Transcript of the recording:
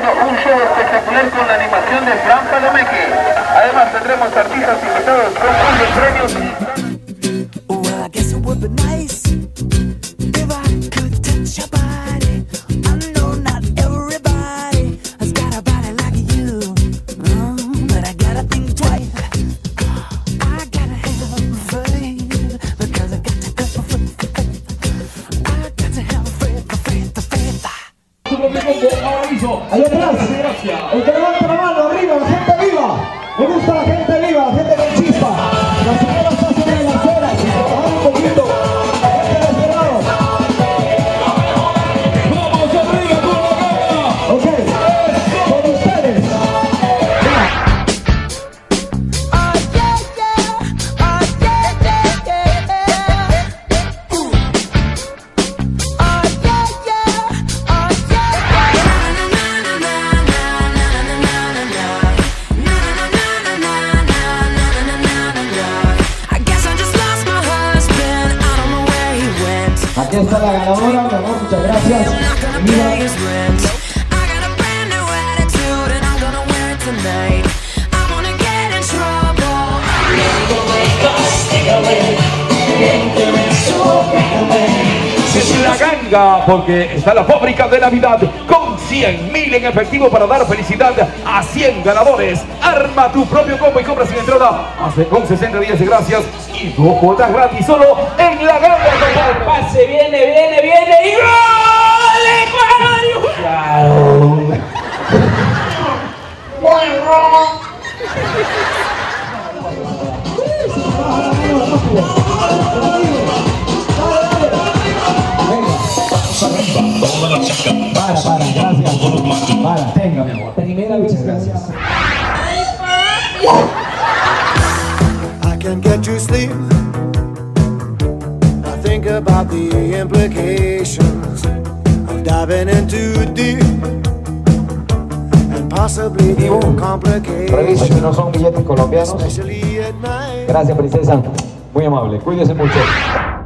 realizando un show espectacular con la animación de Fran Palomeque. Además tendremos artistas invitados con muchos premios ahí atrás, el que levanta la mano arriba, la gente viva, me gusta la gente viva, la gente con chispa, las señoras hacen en las aceras, se trabajan un poquito, la gente de este lado. Vamos arriba con la cámara, ok, con ustedes. Aquí está la ganadora, mi amor, muchas gracias. Mira. Es la ganga, porque está la fábrica de Navidad con 100.000 en efectivo para dar felicidad a 100 ganadores. Arma tu propio combo y compra sin entrada con 60 días de gracias y 2 cuotas gratis solo en la ganga. El pase viene y ¡gol! ¡Ecuador! Para, gracias. Para, tenga, mi amor. Primera vez, muchas gracias. I can get you sleep. Think about the implications of diving in too deep and possibly the complications. Revisa si no son billetes colombianos. Gracias, princesa. Muy amable. Cuídese mucho.